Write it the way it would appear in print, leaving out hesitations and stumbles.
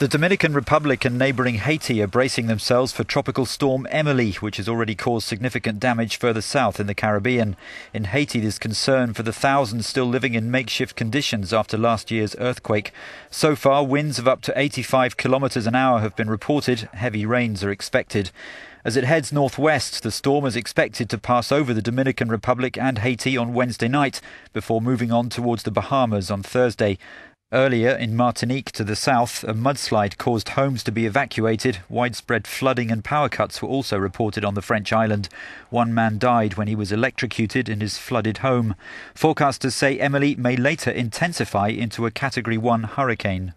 The Dominican Republic and neighbouring Haiti are bracing themselves for Tropical Storm Emily, which has already caused significant damage further south in the Caribbean. In Haiti, there's concern for the thousands still living in makeshift conditions after last year's earthquake. So far, winds of up to 85 kilometres an hour have been reported. Heavy rains are expected. As it heads northwest, the storm is expected to pass over the Dominican Republic and Haiti on Wednesday night, before moving on towards the Bahamas on Thursday. Earlier, in Martinique to the south, a mudslide caused homes to be evacuated. Widespread flooding and power cuts were also reported on the French island. One man died when he was electrocuted in his flooded home. Forecasters say Emily may later intensify into a Category 1 hurricane.